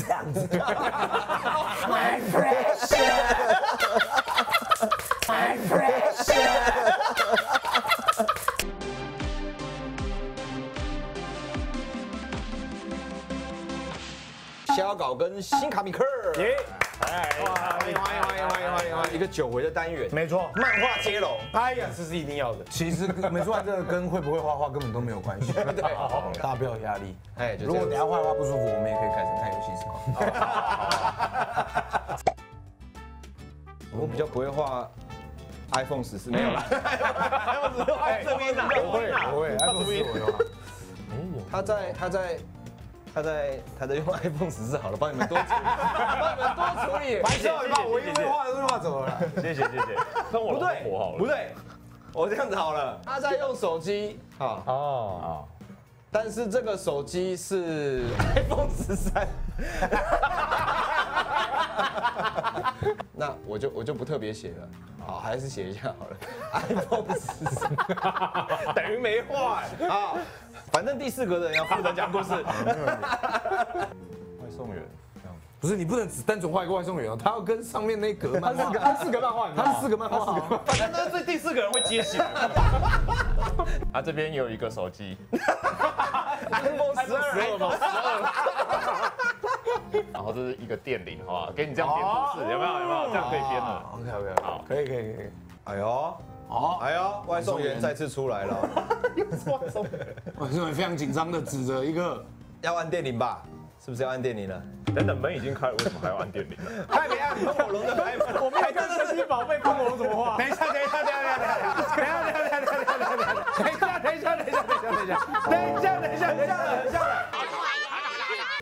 这样子。My precious，My precious。 小稿跟新卡米克，哎，欢迎欢迎欢迎欢迎欢迎欢迎！一个久违的单元，没错，漫画接龙，哎呀，这是一定要的。其实美术馆这个跟会不会画画根本都没有关系，对，大家不要有压力。哎，如果等下画画不舒服，我们也可以改成看游戏时光。我比较不会画 iPhone 14，没有啦 ，iPhone 14画这边哪？不会 ，iPhone 14我有画，没有。他在用 iPhone 14好了，帮你们多处理，帮你们多处理。玩笑，你把我一句话都画走了。谢谢。跟我老婆好了。不对，我这样子好了。他在用手机，好哦，但是这个手机是 iPhone 13。那我就不特别写了，好，还是写一下好了。iPhone 13等于没画啊。 反正第四格的人要负责讲故事。外送员，不是你不能只单纯画一个外送员哦，他要跟上面那格漫画，他四个漫画，反正这第四个人会接起来。他这边有一个手机 ，iPhone 12，然后这是一个电铃哈，给你这样点故事，有没有？这样可以编了。OK， 好，可以。哎呦。 哦，哎呦，外送员再次出来了，外送员非常紧张的指着一个，要按电铃吧？是不是要按电铃了？等门已经开了，为什么还要按电铃？快别按喷火龙的牌，我们还看神奇宝贝喷火龙怎么画？等一下，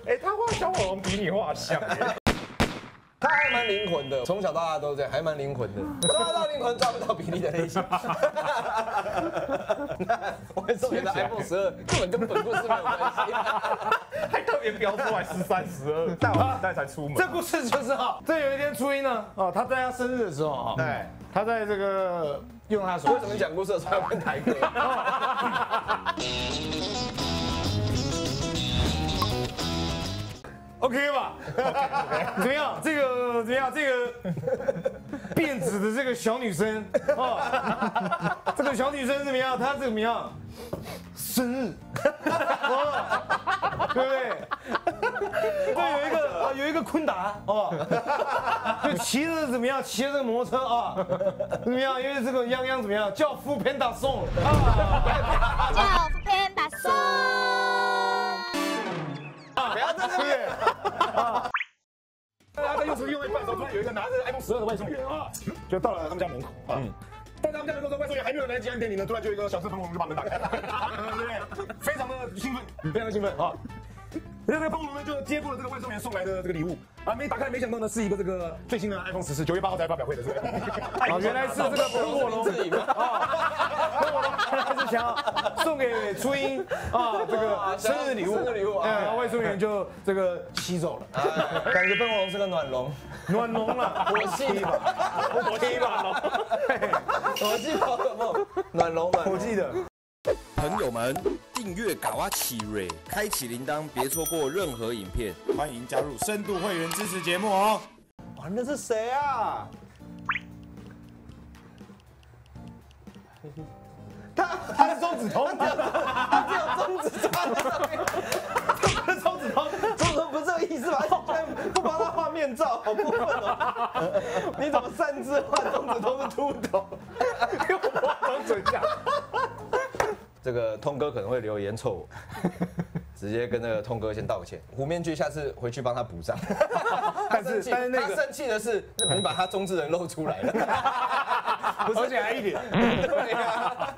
哎，他画小火龙比你画像。 他还蛮灵魂的，从小到大都这样，还蛮灵魂的，抓到灵魂抓不到比例的类型。外送员的 iPhone 12根本跟本故事没有关系，还特别标出来13、12，带我带才出门。这故事就是哈，这有一天初一呢，哦，他在他生日的时候啊，对，他在这个用他手，为什么讲故事的时候要问台哥？OK 吧？ Okay. 怎么样？这个辫子的这个小女生哦，这个小女生怎么样？她怎么样？生日，哦，对不对？对，有一个昆达哦，就骑着怎么样？骑着这个摩托车啊，怎么样？因为这个泱泱怎么样？叫富 Panda 送啊，叫富 Panda 送。 不要在这边！大家在用手机用一半的时候，突然有一个拿着 iPhone 12的外送员啊，就到了他们家门口啊。但他们家门口的外送员还没有来接按电铃呢，突然就有一个小吃喷火龙就把门打开了，对不对？非常的兴奋，非常的兴奋啊！那个喷火龙呢就接过了这个外送员送来的这个礼物啊，没打开，没想到呢是一个这个最新的 iPhone 14，9月8号才发表会的这个。啊，原来是这个喷火龙自己啊，喷火龙还是想送给初音啊这个。 生日礼物，然后外送员就这个吸走了，感觉喷火龙是个暖龙了，火系吧，暖龙，火系的。朋友们，订阅嘎哇奇瑞，开启铃铛，别错过任何影片。欢迎加入深度会员支持节目哦。哇，那是谁啊？他是中指头。 中指头不是这个意思吧？不帮他画面罩，好过分哦！你怎么擅自画中指头是秃头？给我画中指甲。这个通哥可能会留言臭我，直接跟那个通哥先道歉。胡面具下次回去帮他补上。但是他生气的是，你把他中指人露出来了，而且还一点。对呀。